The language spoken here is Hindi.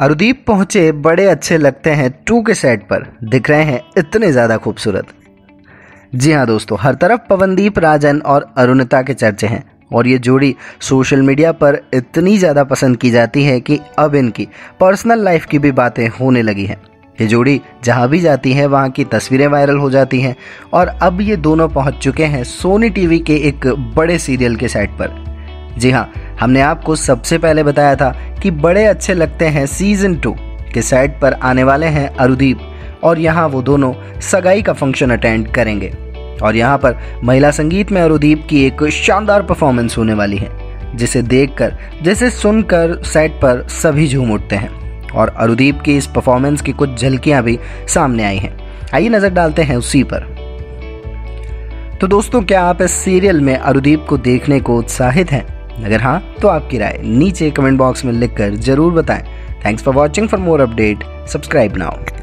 अनुदीप पहुंचे बड़े अच्छे लगते हैं 2 के सेट पर, दिख रहे हैं इतने ज़्यादा खूबसूरत। जी हाँ दोस्तों, हर तरफ पवनदीप राजन और अरुणिता के चर्चे हैं और ये जोड़ी सोशल मीडिया पर इतनी ज़्यादा पसंद की जाती है कि अब इनकी पर्सनल लाइफ की भी बातें होने लगी हैं। ये जोड़ी जहाँ भी जाती है वहाँ की तस्वीरें वायरल हो जाती हैं और अब ये दोनों पहुँच चुके हैं सोनी TV के एक बड़े सीरियल के सेट पर। जी हाँ, हमने आपको सबसे पहले बताया था कि बड़े अच्छे लगते हैं सीजन 2 के सेट पर आने वाले हैं अनुदीप और यहाँ वो दोनों सगाई का फंक्शन अटेंड करेंगे और यहाँ पर महिला संगीत में अनुदीप की एक शानदार परफॉर्मेंस होने वाली है, जिसे देखकर, जिसे सुनकर सेट पर सभी झूम उठते हैं और अनुदीप की इस परफॉर्मेंस की कुछ झलकियाँ भी सामने आई हैं। आइए नज़र डालते हैं उसी पर। तो दोस्तों, क्या आप इस सीरियल में अनुदीप को देखने को उत्साहित हैं? अगर हाँ तो आपकी राय नीचे कमेंट बॉक्स में लिखकर जरूर बताएं। Thanks for watching. For more update subscribe now.